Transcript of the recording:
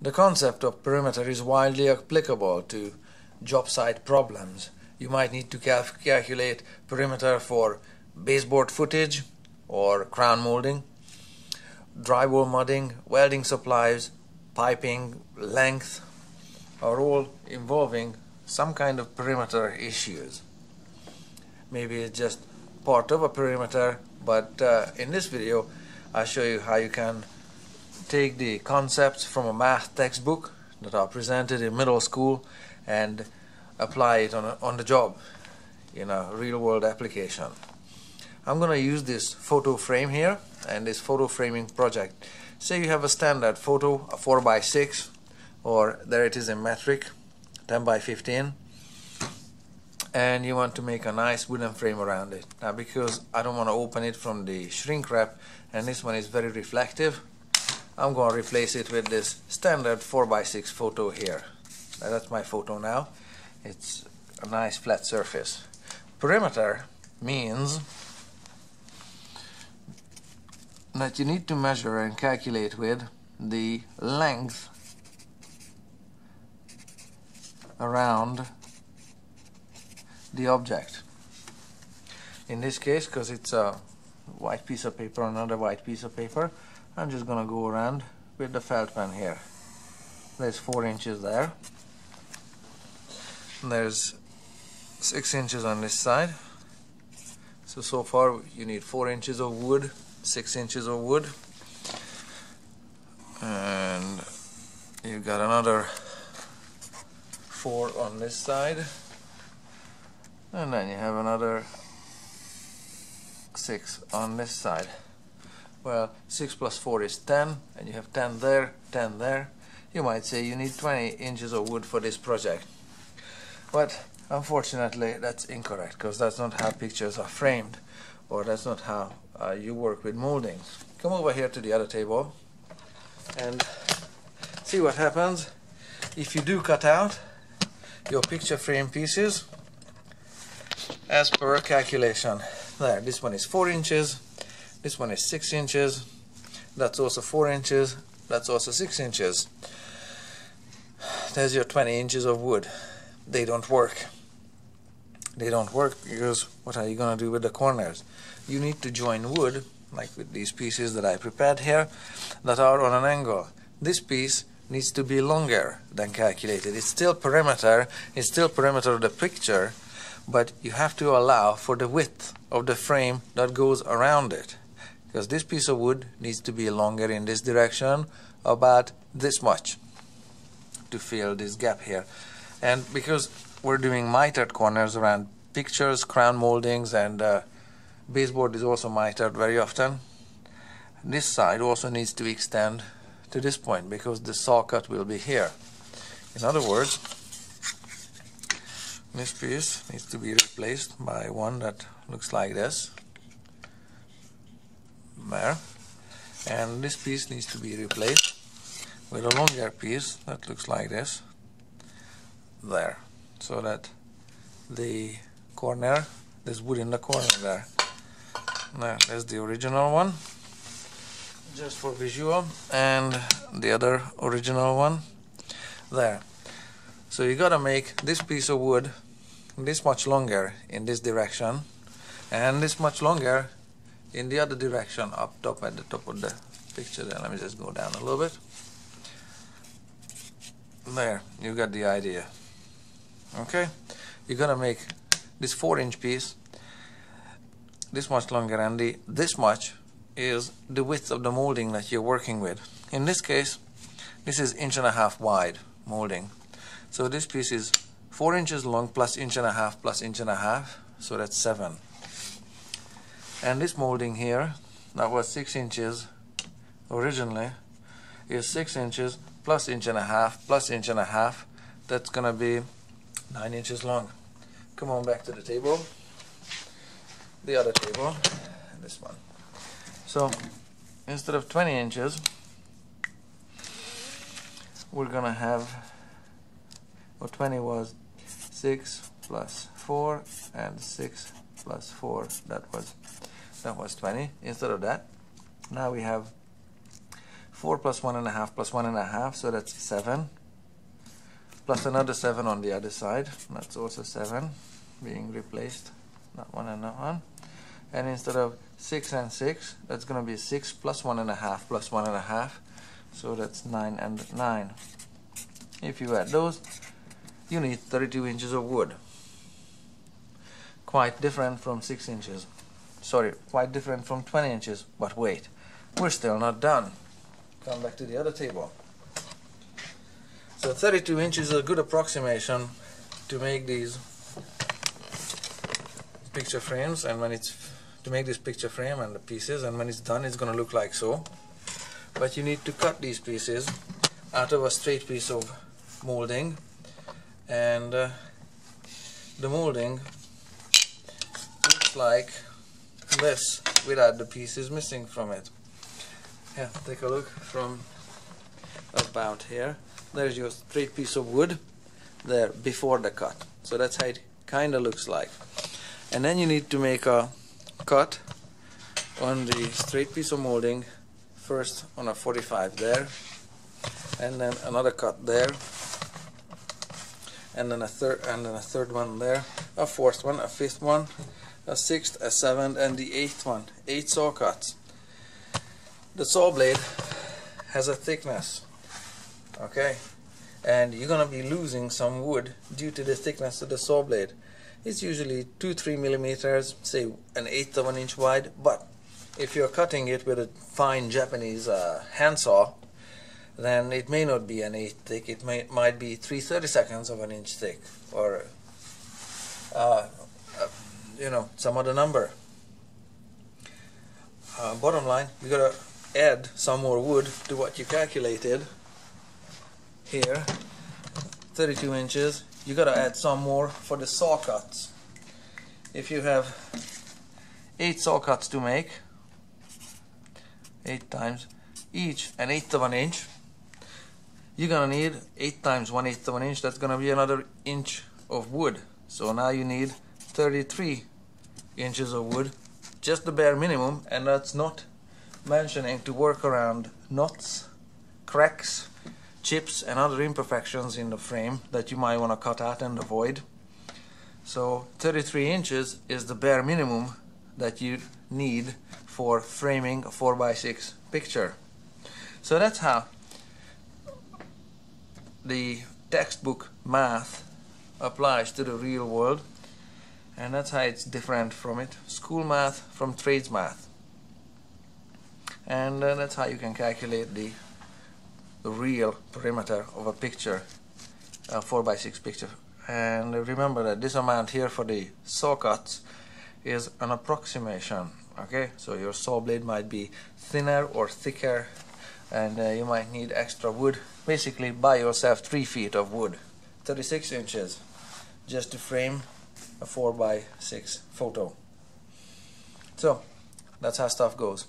The concept of perimeter is widely applicable to job site problems. You might need to calculate perimeter for baseboard footage or crown molding, drywall mudding, welding supplies, piping, length are all involving some kind of perimeter issues. Maybe it's just part of a perimeter, but in this video I'll show you how you can take the concepts from a math textbook that are presented in middle school and apply it on the job in a real-world application. I'm going to use this photo frame here and this photo framing project. Say you have a standard photo, a 4x6, or there it is in metric, 10x15, and you want to make a nice wooden frame around it. Now, because I don't want to open it from the shrink wrap and this one is very reflective, I'm going to replace it with this standard 4x6 photo here. Now, that's my photo now. It's a nice flat surface. Perimeter means that you need to measure and calculate with the length around the object. In this case, because it's a white piece of paper, another white piece of paper, I'm just going to go around with the felt pen here. There's 4 inches there. There's 6 inches on this side, so far you need 4 inches of wood, 6 inches of wood, and you've got another 4 on this side, and then you have another 6 on this side. Well, 6 plus 4 is 10, and you have 10 there, 10 there. You might say you need 20 inches of wood for this project. But unfortunately that's incorrect, because that's not how pictures are framed, or that's not how you work with moldings. Come over here to the other table and see what happens if you do cut out your picture frame pieces as per calculation. There, this one is 4 inches, this one is 6 inches, that's also 4 inches, that's also 6 inches. There's your 20 inches of wood. They don't work. They don't work because what are you going to do with the corners? You need to join wood, like with these pieces that I prepared here, that are on an angle. This piece needs to be longer than calculated. It's still perimeter of the picture, but you have to allow for the width of the frame that goes around it. Because this piece of wood needs to be longer in this direction, about this much, to fill this gap here. And because we're doing mitered corners around pictures, crown moldings, and baseboard is also mitered very often, this side also needs to extend to this point because the saw cut will be here. In other words, this piece needs to be replaced by one that looks like this, there, and this piece needs to be replaced with a longer piece that looks like this, there, so that the corner, there's wood in the corner there. Now, there's the original one, just for visual, and the other original one there. So you gotta make this piece of wood this much longer in this direction, and this much longer in the other direction, up top at the top of the picture there. Let me just go down a little bit. There, you got the idea. Okay, you're gonna make this 4-inch piece this much longer, and this much is the width of the molding that you're working with. In this case, this is 1.5 inch wide molding, so this piece is 4 inches long plus 1.5 inch plus 1.5 inch, so that's 7. And this molding here that was 6 inches originally is 6 inches plus 1.5 inch plus 1.5 inch. That's gonna be 9 inches long. Come on back to the table, the other table, and this one. So instead of 20 inches, we're gonna have, well, 20 was 6 plus 4, and 6 plus 4, that was 20. Instead of that, now we have 4 plus 1.5 plus 1.5, so that's 7, plus another 7 on the other side, that's also 7 being replaced, not 1.5, and instead of 6 and 6, that's going to be 6 plus 1.5 plus 1.5, so that's 9 and 9. If you add those, you need 32 inches of wood. Quite different from 6 inches. Sorry, quite different from 20 inches. But wait, we're still not done. Come back to the other table. So 32 inches is a good approximation to make these picture frames, and when it's to make this picture frame and the pieces, and when it's done it's gonna look like so. But you need to cut these pieces out of a straight piece of molding, and the molding looks like this without the pieces missing from it. Yeah, take a look from about here. There's your straight piece of wood there before the cut. So that's how it kind of looks like. And then you need to make a cut on the straight piece of molding, first on a 45 there, and then another cut there, and then a third one there, a fourth one, a fifth one, a sixth, a seventh, and the eighth one. 8 saw cuts. The saw blade has a thickness, okay, and you're gonna be losing some wood due to the thickness of the saw blade. It's usually 2-3 millimeters, say 1/8 of an inch wide, but if you're cutting it with a fine Japanese handsaw, then it may not be 1/8 thick, it might be 3/32 of an inch thick, or you know, some other number. Bottom line, you gotta add some more wood to what you calculated here. 32 inches. You gotta add some more for the saw cuts. If you have 8 saw cuts to make, 8 times, each 1/8 of an inch, you're gonna need 8 times 1/8 of an inch, that's gonna be another inch of wood. So now you need 33 inches of wood, just the bare minimum, and that's not mentioning to work around knots, cracks, chips and other imperfections in the frame that you might want to cut out and avoid. So 33 inches is the bare minimum that you need for framing a 4x6 picture. So that's how the textbook math applies to the real world, and that's how it's different from it. School math from trades math. And that's how you can calculate the real perimeter of a picture, a 4x6 picture. And remember that this amount here for the saw cuts is an approximation, okay? So your saw blade might be thinner or thicker, and you might need extra wood. Basically buy yourself 3 feet of wood, 36 inches, just to frame a 4x6 photo. So that's how stuff goes.